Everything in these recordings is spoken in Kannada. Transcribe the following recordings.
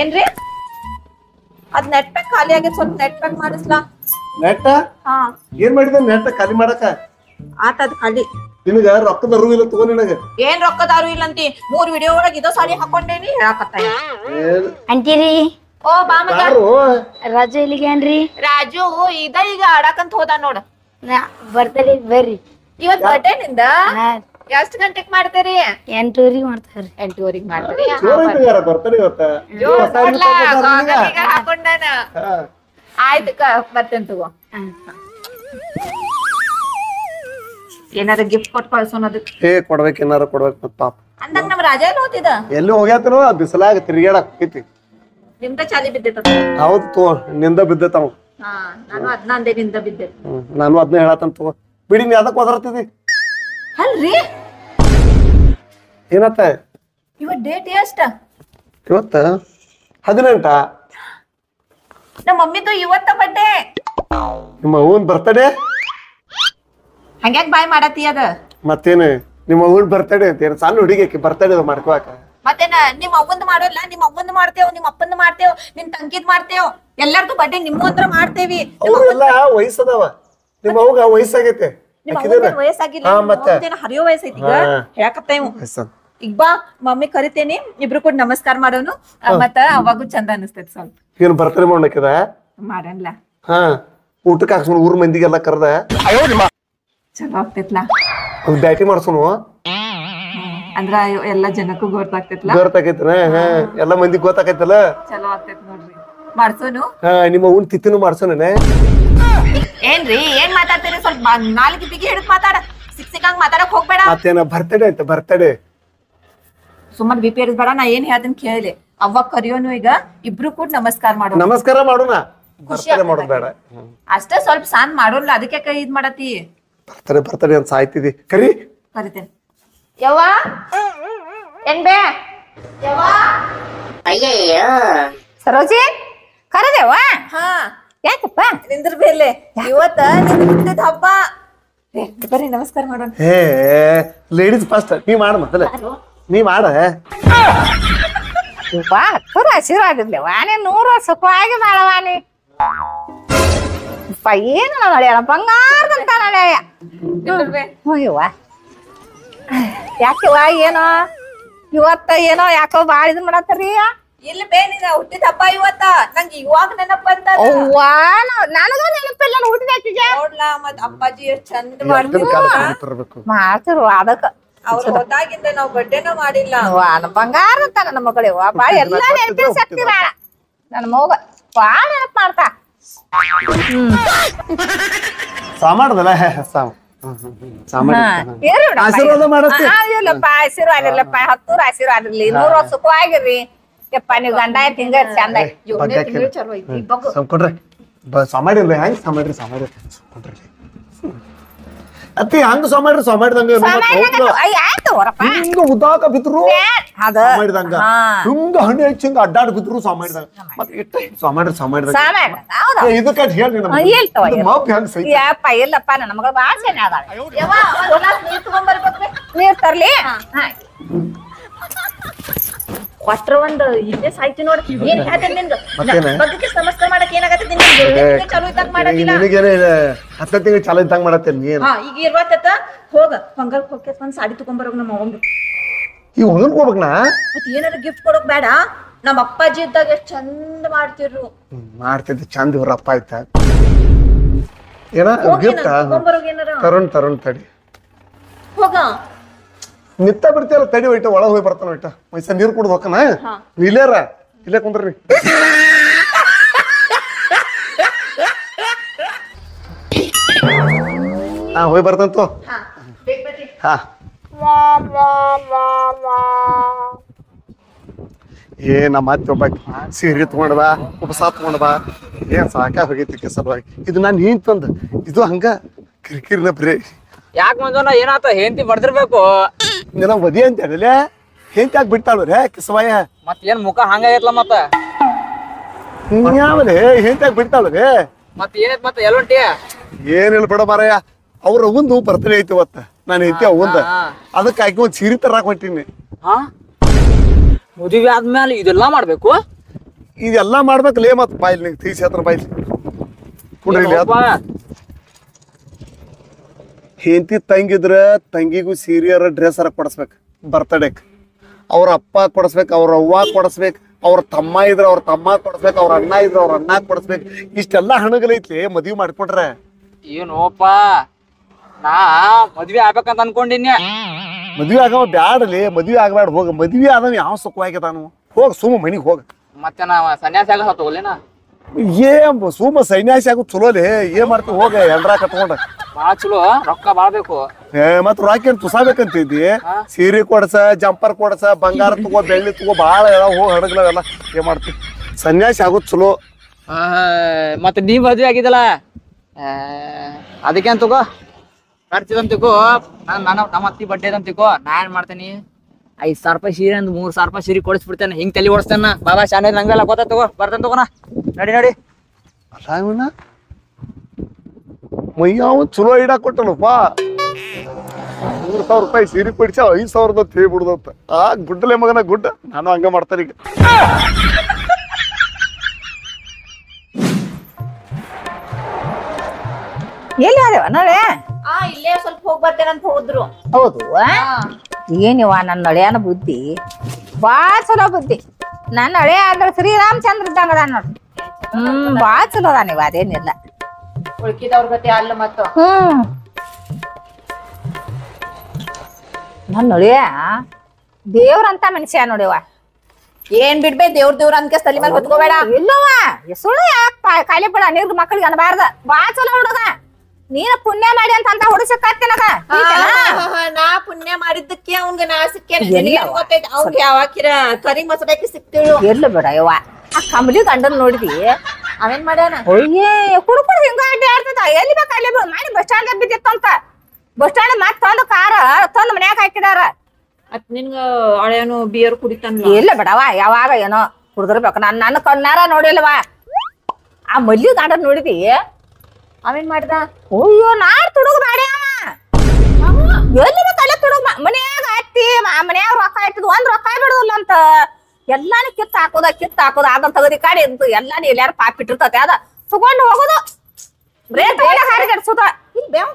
ಏನ್ರಿ ಅದ್ ನೆಟ್ ಪ್ಯಾಕ್ ಖಾಲಿ ಆಗಿದೆ, ಸ್ವಲ್ಪ ನೆಟ್ ಪ್ಯಾಕ್ ಮಾಡಿಸ್ಲಾ? ನೆಟ್ ಹಾ ಏನ್ ಮಾಡಿದ ನೆಟ್ ಖಾಲಿ ಮಾಡಕ? ಆತ ಅದ್ ಖಾಲಿ. ನಿನಗ ರೊಕ್ಕದ ಅರಿವು ಇಲ್ಲ ತಗೋ. ನಿನಗ ಏನ್ ರೊಕ್ಕದ ಅರಿವು ಇಲ್ಲ ಅಂತಿ? ಮೂರ್ ವಿಡಿಯೋ ಒಳಗ ಇದೋ ಸಾಲಿ ಹಾಕೊಂಡೇನಿ ಹೇಳಕತ್ತೀನಿ ಅಂತೀರಿ. ಓ ಬಾ ಮಗ, ರಾಜು ಇಲ್ಲಿಗೆ ಏನ್ರಿ? ರಾಜು ಇದ ಈಗ ಆಡಕಂತ ಹೋದ ನೋಡ. ಬರ್ತಡೇ ಬರ್ರಿ ಇವತ್. ಬರ್ತಡೇ ನಿಂದ ಎಷ್ಟು ಗಂಟೆಗೆ ಮಾಡ್ತೀರಿ? 8:00ರಿಗೆ ಮಾಡ್ತಾರೆ. 8:00ರಿಗೆ ಮಾಡ್ತಾರೆ. ಜೋರಿಗಾರ ಬರ್ತಾರೆ ಇವತ್ತ. ಜೋರಿಗಾರ ಹಾಕೊಂಡಾನ. ಆಯ್ತು ಬರ್ತೇನೆ ತಗೋ. ಏನಾರ ಗಿಫ್ಟ್ ಕೊಟ್ಟು ಕಳ್ಸೋಣ ಅದಕ್ಕೆ. ಏ ಕೊಡ್ಬೇಕು, ಏನಾರ ಕೊಡ್ಬೇಕು ಮತ್ತ ಪಾಪ. ಅಂದಾಗ ನಮ್ಮ ರಾಜ ಎಲ್ಲಿ ಹೋಗ್ತಿದ್ದ? ಎಲ್ಲಿ ಹೋಗ್ಯಾತನೋ ಬಿಸಿಲಾಗ ತಿರುಗಾಡಕ್ ಹೋಗಿತಿ. ನಿಮ್ದ ಚಾಲಿ ಬಿದ್ದಿತ್ತ? ಹೌದು ತಗೋ, ನಿಂದ ಬಿದ್ದತಾವ. ಹಾ ನಾನು ಅದನ್ನ ಅಂದೆ, ನಿಂದ ಬಿದ್ದೆ. ನಾನು ಅದನ್ನ ಹೇಳತನ ತಗೋ ಬಿಡಿ. ನೀ ಅದಕ್ಕೆ ಒದರ್ತಿದಿ ಅಲ್ರಿ? ಏನತ್ತ ಇವ ಡೇಟ್ ಎಷ್ಟ ಇವತ್ತ? 18. ನಮ್ಮ ಮಮ್ಮಿದು ಇವತ್ತ ಬರ್ಡೇ. ನಿಮ್ಮ ಅವ್ವನ್ ಬರ್ತಡೇ? ಹಂಗ್ಯಾಕ್ ಬಾಯ್ ಮಾಡತ್ತೀಯದ? ಮತ್ತೇನು ನಿಮ್ಮ ಅವ್ವನ್ ಬರ್ತಡೇ ಅಂತೇನು ಸಣ್ಣ ಹುಡುಗಿಯಕ್ಕೆ ಬರ್ತಡೇ ಮಾಡ್ಕೋಕ? ಮತ್ತೇನ ನಿಮ್ಮ ಅವ್ವಂದು ಮಾಡೋಲ್ಲ? ನಿಮ್ಮ ಅವ್ವಂದು ಮಾಡ್ತೇವ್, ನಿಮ್ಮ ಅಪ್ಪಂದು ಮಾಡ್ತೇವ್, ನಿಮ್ ತಂಗಿದ್ ಮಾಡ್ತೇವ್, ಎಲ್ಲಾರ್ದು ಬರ್ಡೇ ನಿಮ್ಮ ಹತ್ರ ಮಾಡ್ತೇವಿ. ಎಲ್ಲ ವಯಸ್ಸದವ, ನಿಮ್ಮ ಅವ್ಗ ವಯಸ್ಸಾಗೈತೆ. ಈಗ ಬಾ ಮಮ್ಮಿ ಕರಿತೇನಿ, ಇಬ್ರು ಕೂಡ ನಮಸ್ಕಾರ ಮಾಡೋನು, ಮತ್ತ ಅವಾಗೂ ಚಂದ ಅನಿಸ್ತೇತಿ. ಸ್ವಲ್ಪ ಏನ್ ಬರ್ತಡೇ ಮಾಡಕ್ಕಿದ ಮಾಡನ್ಲ. ಹಾ ಊಟಕ್ಕೆ ಹಾಕ್ಸೋಣ, ಊರ್ ಮಂದಿಗೆಲ್ಲ ಕರ್ದ ಚಲೋ ಆಗ್ತೇತ್ಲಾ. ಒಂದ್ ಬ್ಯಾಟಿ ಮಾಡ್ಸೋನು ಅಂದ್ರ ಎಲ್ಲ ಜನಕ್ಕೂ ಗೊತ್ತಾಗ್ತೇತ್ಲಾ. ಗೊತ್ತಾಗೈತನ ಎಲ್ಲ ಮಂದಿ ಗೊತ್ತಾಗೈತಲ್ಲ, ಚಲೋ ಆಗ್ತೇತ್ ನೋಡ್ರಿ. ಮಾಡ್ಸೋನು ನಿಮ್ಮ ಅವ್ನ ತಿಥಿನೂ ಮಾಡ್ಸೋನೇ. ಏನ್ರಿ ಏನ್ ಮಾತಾಡ್ತೀರಿ? ಸ್ವಲ್ಪ ನಾಲ್ಕು ಬಿಗಿ ಹಿಡಿದು ಮಾತಾಡ, ಸಿಕ್ಸಿಕಂಗ್ ಮಾತಾಡಕ್ ಹೋಗ್ಬೇಡ. ಮತ್ತೇನ ಬರ್ತಡೇ ಆಯ್ತು ಬರ್ತಡೇ, ಸುಮ್ಮನೆ ಬಿಪಿ ಇರಿಸ್ಬೇಡ. ನಾ ಏನ್ ಹೇಳ್ತೀನಿ ಕೇಳಿ. ಅವ್ವ ಕರಿಯೋನು ಈಗ, ಇಬ್ರು ಕೂಡ ನಮಸ್ಕಾರ ಮಾಡೋಣ. ನಮಸ್ಕಾರ ಮಾಡೋಣ, ಖುಷಿ ಮಾಡೋದ್ ಬೇಡ ಅಷ್ಟೇ. ಸ್ವಲ್ಪ ಸಾನ್ ಮಾಡೋಲ್ಲ, ಅದಕ್ಕೆ ಕೈ ಇದ್ ಮಾಡತಿ. ಬರ್ತಡೇ ಬರ್ತಡೇ ಅಂತ ಸಾಯ್ತಿದಿ. ಕರಿ ಕರಿತೇನೆ. ಯವ್ವ ಏನ್ ಬೇ ಯವ್ವ? ಅಯ್ಯಯ್ಯೋ ಸರೋಜಿ ಕರದೇವ. ಹಾ ಯಾಕಪ್ಪ ನಿಂದ್ರ ಬೇಲೆ? ಇವತ್ತ ನಿಂದ ಹುಟ್ಟಿದ ಹಬ್ಬ, ಬರೀ ನಮಸ್ಕಾರ ಮಾಡೋಣ. ಏ ಲೇಡೀಸ್ ಫಸ್ಟ್, ನೀ ಮಾಡ ಮೊದಲ, ನೀ ಮಾಡ. ಬಾ ಅಕ್ಕರು ಆಶೀರ್ವಾದಿರ್ಲಿ ವಾನೆ, 100 ವರ್ಷ ಸುಖವಾಗಿ ಬಾಳವಾನಿ. ಏನು ನಳೆಯಲ್ಲ ಬಂಗಾರದಂತ ನಳೆಯ ಹೋಗಿವ. ಯಾಕೆ ವಾ ಏನೋ ಇವತ್ತ ಏನೋ ಯಾಕೋ ಭಾಳ ಇದು ಮಾಡತ್ತರಿ. ಇಲ್ಲ ಬೇ ನಿನ್ನ ಹುಟ್ಟಿದ ಹಬ್ಬ ಇವತ್ತ, ನಂಗೆ ಇವಾಗ ನೆನಪು ಬಂತ. ನನಗೂ ನೆನಪಿಲ್ಲ ಹುಟ್ಟಿದ ನೋಡ್ಲ. ಮತ್ ಅಪ್ಪಾಜಿ ಎಷ್ಟ್ ಚಂದ ಮಾಡ್ತಿರು, ಅದಕ್ಕ ಅವ್ರು ಹೊತ್ತಾಗಿಂದ ನಾವ್ ಬಡ್ಡೆನೂ ಮಾಡಿಲ್ಲ. ಬಂಗಾರ ಅಂತ ನನ್ನ ಮಗಳು ಬಾಳ ಎಲ್ಲ ನೆನಪಿನ ಶಕ್ತಿ ಬಾಳ. ನನ್ನ ಮಗ ಬಾಳ ನೆನಪು ಮಾಡ್ತಾ. ಸಾಮಾಡ್ದಲ್ಲ ಸಾಮ ಆಶೀರ್ವಾದ ಮಾಡುತ್ತೆ. ಇಲ್ಲಪ್ಪ ಆಶೀರ್ವಾದ ಇಲ್ಲಪ್ಪ, 100 ಆಶೀರ್ವಾದ ಇರ್ಲಿ, 100 ವರ್ಷ ಸುಖವಾಗಿರ್ರಿ. ನೀರ್ ತರ್ಲಿ ಕೊಟ್ರ ಒಂದ್ ಇಲ್ಲೇ ಸಾಯ್ತಿ ನೋಡ. ಏನ್ ಹೇಳ್ತೇನೆ ನಿಂದು ಬಗ್ಗೆ ಸಮಸ್ತ ಮಾಡಕ್ ಏನಾಗತ್ತೆ? ಚಾಲು ಇದ್ದಾಗ ಮಾಡದಿಲ್ಲ, ಹತ್ತನೇ ಚಾಲು ಇದ್ದಾಗ ಮಾಡತ್ತೇನೆ. ಈಗ ಇರ್ವತ್ತ ಹೋಗ ಪಂಗಲ್ಕ್ ಹೋಗ್ಯ ಒಂದ್ ಸಾಡಿ ತಗೊಂಡ್ಬರೋಗ ನಮ್ಮ ಅವ್ನು. ಈ ಹೊಂಗನ್ ಹೋಗ್ಬೇಕ ನಾ? ಮತ್ ಏನಾರ ಗಿಫ್ಟ್ ಕೊಡಕ್ ಬೇಡ. ನಮ್ಮ ಅಪ್ಪಾಜಿ ಇದ್ದಾಗ ಎಷ್ಟ್ ಚಂದ ಮಾಡ್ತಿರು, ಮಾಡ್ತಿದ್ದೆ ಚಂದ. ಇವ್ರ ಅಪ್ಪ ಆಯ್ತ ಏನ ಗಿಫ್ಟ್ ತಗೊಂಡ್ಬರೋಗ ಏನಾರ ತರುಣ್ ತರುಣ್ ತಡಿ ಹೋಗ. ನಿತ್ತ ಬಿಡ್ತೀಯಲ್ಲ ತಡಿ, ಒಯ್ಟ ಒಳ ಹೋಗಿ ಬರ್ತಾನ. ಒಯ್ಟ ಮೈಸಾ ನೀರ್ ಕುಡ್ದು ಹೋಕನ. ಇಲ್ಲೇರ ಇಲ್ಲೇ ಕುಂದ್ರಿ. ಹಾ ಹೋಗಿ ಬರ್ತಂತು. ಹಾ ಏ ನಮ್ಮ ಮತ್ತೆ ಒಬ್ಬ ಸೀರೆ ತಗೊಂಡ್ಬಾ, ಉಪಸಾ ತಗೊಂಡ್ಬಾ. ಏನ್ ಸಾಕ ಹೋಗೈತಿ ಸಲುವಾಗಿ ಇದು ನಾನು ಏನ್ ತಂದು ಇದು ಹಂಗ ಕಿರಿಕಿರಿನ ಬ್ರೇ. ಯಾಕೆ ಮಂಜೋನ ಏನಾತ? ಹೆಂಡತಿ ಬಡ್ದಿರ್ಬೇಕು. ನಿನ್ನ ಮದಿ ಅಂತ ಹೇಳಲೇ ಹೆಂಡತಿ ಯಾಕೆ ಬಿಡ್ತಾಳ್ರೆ ಕಿಸವಾಯ? ಮತ್ತೇನ್ ಮುಖ ಹಂಗಾಗೈತ್ಲ ಮತ್ತ ಯಾವಲೇ ಹೆಂಡತಿ ಯಾಕೆ ಬಿಡ್ತಾಳ್ರೆ? ಮತ್ತೇನೈತ್ ಮತ್ತ ಎಲ್ಲೊಂಟಿ ಏನಿಲ್ಲ ಬಿಡ ಮಾರಾಯ. ಅವ್ರ ಒಂದು ಬರ್ತಡೇ ಐತಿ ಇವತ್ತ. ನಾನು ಹೆಂಡತಿ ಅವಂದ, ಅದಕ್ಕೆ ಆಕೆ ಒಂದು ಸೀರೆ ತರಾಕ ಹೊಂಟೀನಿ. ಮದುವೆ ಆದ್ಮೇಲೆ ಇದೆಲ್ಲ ಮಾಡ್ಬೇಕು? ಇದೆಲ್ಲ ಮಾಡ್ಬೇಕಲೇ ಮತ್ತೆ ಬಾಯಿಲಿ ತೀಸತ್ರ ಬಾಯಿಲಿ ಕುಡ್ರಿಲಿ ಹೆಂಡತಿ ತಂಗಿದ್ರ ತಂಗಿಗೂ ಸೀರಿಯರ ಡ್ರೆಸ್ ಅರ ಕೊಡಿಸ್ಬೇಕು ಬರ್ತಡೇಕ್, ಅವ್ರ ಅಪ್ಪ ಕೊಡಿಸ್ಬೇಕು, ಅವ್ರ ಅವ್ವ ಕೊಡಿಸ್ಬೇಕು, ಅವ್ರ ತಮ್ಮ ಇದ್ರ ಅವ್ರ ತಮ್ಮ ಕೊಡಿಸ್ಬೇಕು, ಅವ್ರ ಅಣ್ಣ ಇದ್ರ ಅವ್ರ ಅಣ್ಣ ಕೊಡಿಸ್ಬೇಕು. ಇಷ್ಟೆಲ್ಲ ಹಣಗಳೈತಿ ಮದ್ವಿ ಮಾಡ್ಕೊಟ್ರೆ. ಏನೋಪ್ಪ ನಾ ಮದ್ವೆ ಆಗ್ಬೇಕಂತ ಅನ್ಕೊಂಡಿನಿ. ಮದ್ವೆ ಆಗವ ಬ್ಯಾಡಲಿ, ಮದ್ವೆ ಆಗಬೇಡ ಹೋಗ. ಮದ್ವೆ ಆದವ್ ಯಾವ ಸುಖವಾಗಿದಾನು ಹೋಗ, ಸುಮ್ಮ ಮನಿಗೆ ಹೋಗ. ಮತ್ತೆ ನಾವ್ ಸನ್ಯಾಸಿ ಆಗ ತಗೋಲೇನಾ? ಏ ಸುಮ್ಮ ಸನ್ಯಾಸಿ ಆಗೋದು ಚಲೋಲಿ, ಏನ್ ಮಾಡ್ತೀವಿ ಹೋಗ. ಎಲ್ರ ಕಟ್ಕೊಂಡ ಬಾಳ ಚಲೋ, ರೊಕ್ಕ ಬಾಳ ಬೇಕು. ಮತ್ ರೊಕ್ಕ ಏನ್ ತುಸಾಬೇಕಂತಿದ್ದಿ? ಸೀರೆ ಕೊಡ್ಸ, ಜಂಪರ್ ಕೊಡ್ಸ, ಬಂಗಾರ ತಗೋ, ಬೆಳ್ಳಿ ತಗೋ, ಬಾಳ ಹೋಗಿ ಹಡಗ್ಲವೆಲ್ಲ. ಏನ್ ಮಾಡ್ತಿ ಸನ್ಯಾಸಿ ಆಗೋದು ಚಲೋ. ಮತ್ ನೀವ್ ಮದ್ವೆ ಆಗಿದಲ್ಲ ಅದಕ್ಕೇನ್ ತಗೋ ಖರ್ಚಿದಂತಿಕೋ, ನಮ್ಮ ಅತ್ತಿ ಬಡ್ಡೆದಂತಿಕೋ. ನಾ ಏನ್ ಮಾಡ್ತೇನಿ, 5,000 ರೂಪಾಯಿ ಸೀರೆ ಅಂದ್ 3,000 ರೂಪಾಯಿ ಸೀರೆ ಕೊಡಿಸ್ಬಿಡ್ತೇನೆ. ಹಿಂಗ್ ತಲೆ ಓಡಿಸ್ತೇನ ಬಾಬಾ ಶಾನೆ ನಂಗೆಲ್ಲ ಗೊತ್ತ. ತಗೋ ಬರ್ತೇನೆ ತಗೋಣ. ನೋಡಿ ನೋಡಿ ಮಯ್ಯಾವ್ ಚಲೋ ಇಡ ಕೊಟ್ಟನಪ್ಪ. 3,000 ರೂಪಾಯಿ ಸೀರೆ ಕೊಡಿಸಿ 5,000 ತೇಬಿಡ್ದಂತ. ಆ ಗುಡ್ಡಲೆ ಮಗನ ಗುಡ್ಡ. ನಾನು ಹಂಗ ಮಾಡ್ತಾನೆ ಈಗ. ಎಲ್ಲಿ ಆದೇವ ನಾವೇ? ಇಲ್ಲೇ ಸ್ವಲ್ಪ ಹೋಗಿ ಬರ್ತೇನೆ ಅಂತ ಹೋದ್ರು. ಹೌದು ಏನಿವ ನನ್ನ ನಳೆಯನ ಬುದ್ಧಿ ಬಾಳ ಚಲೋ ಬುದ್ಧಿ. ನನ್ನ ಹಳೆ ಅಂದ್ರೆ ಶ್ರೀರಾಮಚಂದ್ರ ಇದ್ದಂಗದ ನೋಡ್ರಿ. ಬಾಳ ಚಲೋ ಅದ ನೀವ್, ಅದೇನಿಲ್ಲ ಉಳ್ಕಿದವ್ರ ಗತಿ ಅಲ್ಲ. ಮತ್ತ ನನ್ನ ಹಳೆಯ ದೇವ್ರಂತ ಮನುಷ್ಯ ನೋಡಿವ. ಏನ್ ಬಿಡ್ಬೇ ದೇವ್ರ ದೇವ್ರ ಅಂದ್ಕೆ ತಲೆ ಮೇಲೆ ಹೊತ್ಕೋಬೇಡ. ಇಲ್ಲವಾ ಸುಳ್ಳು ಯಾಕೆ ಕಾಲಿ ಬಿಡ, ನೀರ್ಗ ಮಕ್ಕಳಿಗೆ ಅನ್ಬಾರ್ದ. ಬಾಳ ಚಲೋ ಹುಡುಗ ನೀನ, ಪುಣ್ಯ ಮಾಡಿ ಅಂತ ಅಂತ ಹುಡುಸಕ್ಕಾಗ್ತೇನಕ. ನಾ ಪುಣ್ಯ ಮಾಡಿದ್ದಕ್ಕೆ ಅವ್ನ್ಗೆ ನಾ ಸಿಕ್ಕೇನೆ. ಅವ್ನ್ಗೆ ಯಾವಾಕಿರ ಕರಿ ಮಸಡಕ್ಕೆ ಸಿಕ್ತೇಳು. ಎಲ್ಲ ಬೇಡ ಯವ್ವ. ಆ ಕಂಬಲಿ ಗಂಡನ್ ನೋಡಿದಿ ಅವೇನ್ ಮಾಡ್ಯಾನ? ಅಯ್ಯೇ ಕುಡುಕುಡು ಹಿಂಗ ಅಡ್ಡಿ ಆಡ್ತದ. ಎಲ್ಲಿ ಬೇಕು ಅಲ್ಲಿ ಮಾಡಿ ಬಸ್ ಸ್ಟ್ಯಾಂಡ್ ಬಿದ್ದಿತ್ತು ಅಂತ. ಬಸ್ ಸ್ಟ್ಯಾಂಡ್ ಮಾತ್ ತಂದು ಕಾರ ತಂದು ಮನ್ಯಾಗ ಹಾಕಿದಾರ. ಅತ್ ನಿನ್ಗ ಅಳೆಯನು ಬಿಯರ್ ಕುಡಿತಾನ. ಎಲ್ಲ ಬೇಡವ, ಯಾವಾಗ ಏನೋ ಕುಡಿದಿರ್ಬೇಕು. ನನ್ನ ಕಣ್ಣಾರ ನೋಡಿಲ್ವಾ. ಆ ಮಲ್ಲಿ ಗಂಡನ್ ನೋಡಿದಿ ಅವೇನ್ ಮಾಡ್ದ? ಅಯ್ಯೋ ನಾಡ್ ತುಡುಗ್ ಮಾಡ್ಯಾವ. ಎಲ್ಲಿ ಬೇಕಲ್ಲ ತುಡುಗ್ ಮನ್ಯಾಗ ಹತ್ತಿ ಮನ್ಯಾಗ ರೊಕ್ಕ ಇಟ್ಟಿದ್ ಒಂದ್ ರೊಕ್ಕ ಬಿಡುದಿಲ್ಲ ಅಂತ ಎಲ್ಲಾನು ಕಿತ್ ಹಾಕೋದ ಅದನ್ನ ತಗದಿ ಕಾಡಿ ಅಂತ ಎಲ್ಲಾನು ಎಲ್ಲಾರು ಪಾಪ್ ಇಟ್ಟಿರ್ತತೆ. ಅದ ತಗೊಂಡು ಹೋಗೋದು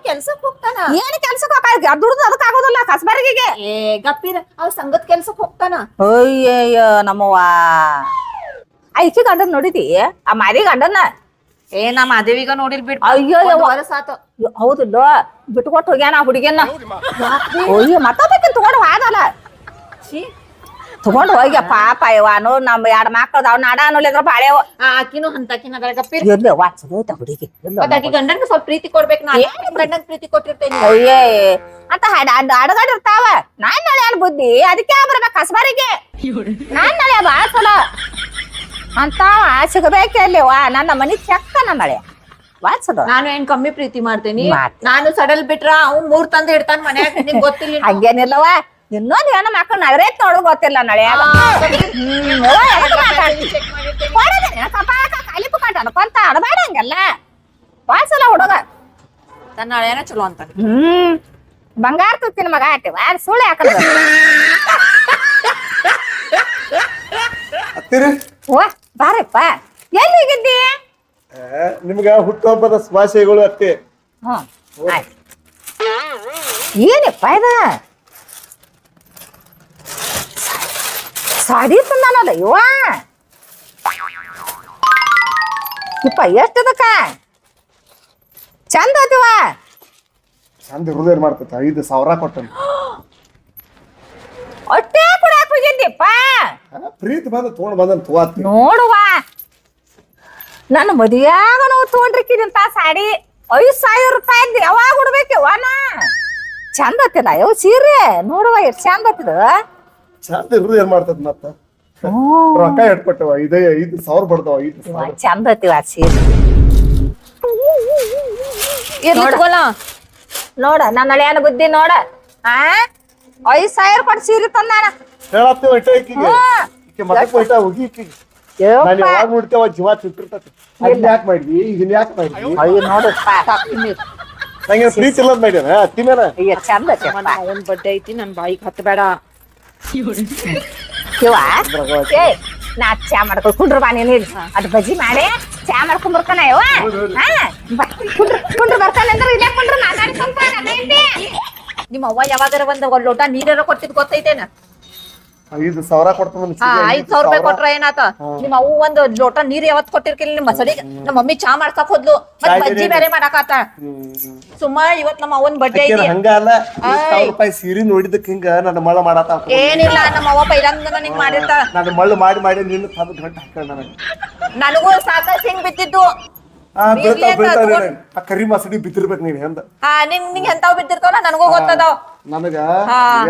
ಕೆಲ್ಸಕ್ ಹೋಗ್ತಾನ. ಏನ್ ಕೆಲ್ಸಕ್ ಹೋಗ ದುಡ್ದು ಅದಕ್ ಆಗೋದಿಲ್ಲ ಕಸಬರ್ಗಿಗೆ. ಏ ಗಪ್ಪಿರ ಅವ್ ಸಂಗತ್ ಕೆಲ್ಸಕ್ ಹೋಗ್ತಾನ. ಅಯ್ಯಯ್ಯೋ ನಮ್ಮವ್ವ. ಐಕಿ ಗಂಡನ್ ನೋಡಿದಿ? ಆ ಮಾರಿ ಗಂಡನ ಏ ನಾ ಮಾದೇವಿಗ ನೋಡಿಲ್ ಬಿಟ್ಟು. ಅಯ್ಯೋ ಹೌದಿಲ್ಲ ಬಿಟ್ಕೊಟ್ಟು ಹೋಗ್ಯಾನ ಹುಡುಗಿಯನ್ನ. ಅಯ್ಯೋ ಮತ್ತೊಬ್ಬಕ್ಕೆ ತಗೊಂಡು ಹೋದಲ್ಲ ತಗೊಂಡು ಹೋಗ್ಯ ಪಾಪ. ಅಯ್ಯವಾನು ನಮ್ ಎರಡ್ ಮಕ್ಕಳದ ಅವ್ನ ನಾಡ ಅನ್ನೋದ್ರ ಬಾಳೆವ. ಆಕಿನೂ ಹಂತಕಿನ ಹುಡುಗಿ ಗಂಡನ್ಗೆ ಸ್ವಲ್ಪ ಪ್ರೀತಿ ಕೊಡ್ಬೇಕು. ನಾ ಗಂಡನ್ ಪ್ರೀತಿ ಕೊಟ್ಟಿರ್ತೇನೆ. ಅಯ್ಯೇ ಅಂತ ಅಡಗಡಿರ್ತಾವ. ನಾನ್ ನಳೆ ಅನ್ ಬುದ್ಧಿ ಅದಕ್ಕೆ ಬರ್ಬೇಕು ಕಸಬಾರಿಗೆ. ನಾನ್ ನಳೆ ಬಾಳ ಚಲೋ ಅಂತ ಸಿಗಬೇಕೆ ಅಲ್ಲಿವಾ. ನನ್ನ ಮನಿ ಚಕ್ಕ ನಮ್ಮ ಮಳೆ ವಾಚದ. ನಾನು ಏನ್ ಕಮ್ಮಿ ಪ್ರೀತಿ ಮಾಡ್ತೇನಿ? ನಾನು ಸಡಲ್ ಬಿಟ್ರ ಅವ್ನು ಮೂರ್ ತಂದು ಇಡ್ತಾನ ಮನ್ಯಾಗ. ನಿಂಗೆ ಗೊತ್ತಿಲ್ಲ ಹಂಗೇನಿಲ್ಲವ. ಇನ್ನೊಂದ್ ಏನೋ ಮಕ್ಕಳು ನಗರೇ ನೋಡು ಗೊತ್ತಿಲ್ಲ ನಳೆ. ಕಲಿಪು ಕಾಟ ಅನ್ಕೊಂತ ಅಡಬಾಡ ಹಂಗಲ್ಲ. ವಾಚಲ ಹುಡುಗ ತನ್ನ ನಳೆನ ಚಲೋ ಅಂತ. ಬಂಗಾರ ತುತ್ತಿನ ಮಗ ಆಟಿವ ಸುಳ್ಳು ಯಾಕಲ್ಲ. ಓ ಬಾರಪ್ಪ ಎಲ್ಲಿ ಹೋಗಿದ್ದಿ? ನಿಮ್ಗ ಹುಟ್ಟುಹಬ್ಬದ ಶುಭಾಶಯಗಳು ಅತ್ತೆ. ಏನಪ್ಪ ಇದ ಸಾಡಿ ತಂದಾನಲ್ಲ ಇವ. ಇಪ್ಪ ಎಷ್ಟದಕ್ಕ ಚಂದ ಅದಿವ. ಚಂದ ಹೃದಯ ಮಾಡ್ತೈತ. 5,000 ಕೊಟ್ಟನು. ಹೊಟ್ಟೆ ಕುಡಿಯಾಕ ಹೋಗಿದ್ದಿಪ್ಪ. ಪ್ರೀತಿ ಬಂದ ತಗೊಂಡ್ ಬಂದ ನೋಡುವ. ನನ್ನ ಮದುವೆಯಾಗ ನಾವು ತಗೊಂಡಿರ್ಕಿದಂತ ಸಾಡಿ 5,000 ರೂಪಾಯಿ ಯಾವಾಗ ಉಡ್ಬೇಕು ವಾನ. ಚಂದ ಹತ್ತಿಲ್ಲ ಯಾವ ಸೀರೆ ನೋಡುವ ಎಷ್ಟು ಚಂದ ಹತ್ತಿದ. ಚಂದ ಇರುದು ಏನ್ ಮಾಡ್ತದ ಮತ್ತ. ರೊಕ್ಕ ಇಟ್ಕೊಟ್ಟವ ಇದೇ 5,000 ಬಡ್ದವ. ಚಂದ ಹತ್ತಿವ ಸೀರೆ ನೋಡ್ಕೊಳ ನೋಡ. ನನ್ನ ಹಳೆಯನ ಬುದ್ಧಿ ನೋಡ. ಆ 5,000 ಕೊಟ್ಟು ಸೀರೆ ತಂದಾನ. ಬಡ್ಡೆ ಐತಿ ನನ್ ಬಾಯಿಗೆ ಹತ್ತಬೇಡ. ನಾ ಚಾ ಮಾಡ್ಕೊಂಡು ಕುಂಡ್ರು ಬಾ ನೀನು ಇಲ್ಲಿ ಅದು ಬಜ್ಜಿ ಮಾಡಿ ಚಾ ಮಾಡ್ಕೊಂಡ್ ಬರ್ತಾನೆ ಅವ ಕುಂಡ್ರು ಬರ್ತಾನೆ ಅಂದ್ರೆ ಇಲ್ಲ ಕುಂಡ್ರು ಮಾತಾಡ್ಕೊಂಡ್ ಬಾ ನಿಮ್ಮ ಅವ್ವ ಯಾವಾಗಾರ ಒಂದ್ ಒಂದ್ ಲೋಟ ನೀರಾರ ಕೊಡ್ತಿದ್ ಗೊತ್ತೈತೇನ 5,000 ಕೊಡ್ತಾನೆ 5,000 ರೂಪಾಯಿ ಕೊಟ್ರ ಏನಾತ ನಿಮ್ಮ ಅವ್ವ ಒಂದ್ ಲೋಟ ನೀರ್ ಯಾವತ್ ಕೊಟ್ಟಿರ್ಕಿಲ್ಲ ನಿಮ್ಮ ಸರಿಗೆ ನಮ್ಮ ಮಮ್ಮಿ ಚಾ ಮಾಡ್ಸಕ್ ಹೋದ್ಲು ಮತ್ ಬಜ್ಜಿ ಬೇರೆ ಮಾಡಾಕತ್ತ ಸುಮ್ಮ ಇವತ್ ನಮ್ಮ ಅವನ್ ಬಡ್ಡೆ ಐತಿ ಹಂಗಲ್ಲ 1,000 ರೂಪಾಯಿ ಸೀರೆ ನೋಡಿದಕ್ಕೆ ಹಿಂಗ ನನ್ನ ಮಳ್ಳ ಮಾಡಾತ ಏನಿಲ್ಲ ನಮ್ಮ ಅವ್ವ ಪೈರಂಗ ನನಗೆ ಮಾಡಿರ್ತಾಳ ನನ್ನ ಮಳ್ಳ ಮಾಡಿ ಮಾಡಿ ನಿನ್ನ ತದ ಗಂಟ ಹಾಕೊಂಡ ನನಗೂ ಸಾಕಷ್ಟು ಹಿಂಗ್ ಬಿತ್ತಿದ್ದು ಆ ಬಿಳ್ತಾ ಬಿಳ್ತಾ ಆ ಕರಿ ಮಸಡಿ ಬಿತ್ತಿರ್ಬೇಕು ನೀವ್ ಹೆಂದ ಹಾ ನಿನ್ ನಿಂಗೆ ಎಂತಾವ್ ಬಿದ್ದಿರ್ತಾವಲ್ಲ ನನಗೂ ಗೊತ್ತದಾವ್ ನನಗ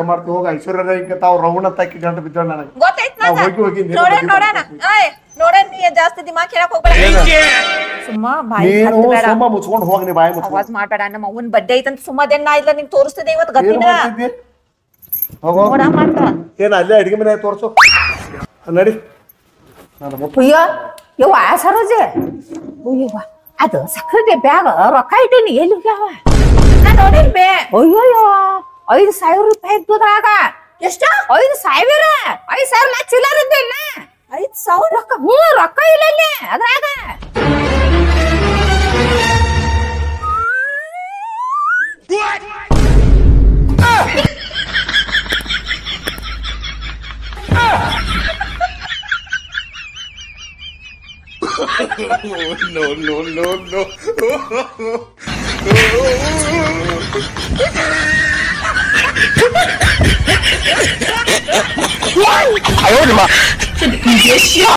ಏನ್ ಮಾಡ್ತು ಹೋಗ ಐಶ್ವರ್ಯ ಇಂಕ ತಾವ್ ರೌಂಡ್ ಅಂತ ಹಾಕಿ ಗಂಟು ಬಿದ್ದವ್ ನನಗ ಗೊತ್ತೈತ್ನಾ ಹೋಗಿ ಹೋಗಿ ನೋಡೋಣ ನೋಡೋಣ ಏಯ್ ನೋಡೋಣ ನೀ ಜಾಸ್ತಿ ದಿಮಾಗ್ ಹೇಳಕ್ ಹೋಗ್ಬೇಡ ಸುಮ್ಮ ಬಾಯಿ ಹತ್ತು ಬೇಡ ಸುಮ್ಮ ಮುಚ್ಕೊಂಡು ಹೋಗ ನೀ ಬಾಯಿ ಮುಚ್ಕೊಂಡು ಆವಾಜ್ ಮಾಡಬೇಡ ನಮ್ಮ ಅವ್ವನ್ ಬಡ್ಡೆ ಐತಂತ ಸುಮ್ಮದೇನ್ ನಾ ಇಲ್ಲ ನಿಂಗ್ ತೋರಿಸ್ತಿದ್ದೆ ಇವತ್ತು ಗತ್ತಿನ ನೋಡ ಮಾಡ್ತ ಏನ ಅಲ್ಲೇ ಅಡಿಗೆ ಮನೆ ತೋರ್ಸು ನಡಿ ನಾನು ಅಯ್ಯೋ ಯವ್ವ ಸರೋಜೆ ಅಯ್ಯವ್ವ ಅದು ಸಕ್ಕರೆ ಬ್ಯಾಗ್ ರೊಕ್ಕ ಇಟ್ಟೀನಿ ಎಲ್ಲಿ ಹೋಗ್ಯಾವ ನಾನು ನೋಡಿಲ್ಬೇ ಅಯ್ಯೋಯ್ಯೋ 5,000 ರೂಪಾಯಿ ಇದ್ದದ್ರಾಗ ಎಷ್ಟು 5,000 5,000 ನಾ ಚಿಲ್ಲರ್ ಇದ್ದಿಲ್ಲ 5,000 ರೊಕ್ಕ ಹ್ಞೂ ರೊಕ್ಕ ಇಲ್ಲ ಅಲ್ಲಿ ಅದ್ರಾಗ No. I hold him up.